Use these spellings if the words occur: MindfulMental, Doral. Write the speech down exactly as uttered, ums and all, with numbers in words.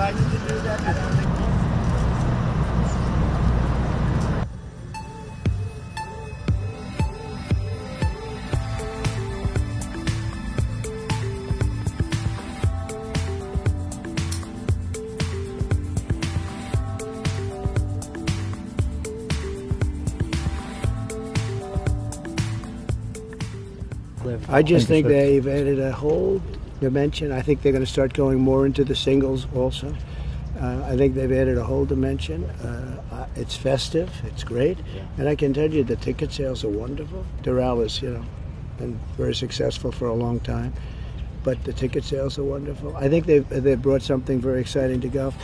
decided to do that, I don't think. I just think they've added a whole dimension. I think they're going to start going more into the singles also. Uh, I think they've added a whole dimension. Uh, it's festive. It's great. Yeah. And I can tell you the ticket sales are wonderful. Doral has, you know, been very successful for a long time. But the ticket sales are wonderful. I think they've, they've brought something very exciting to golf.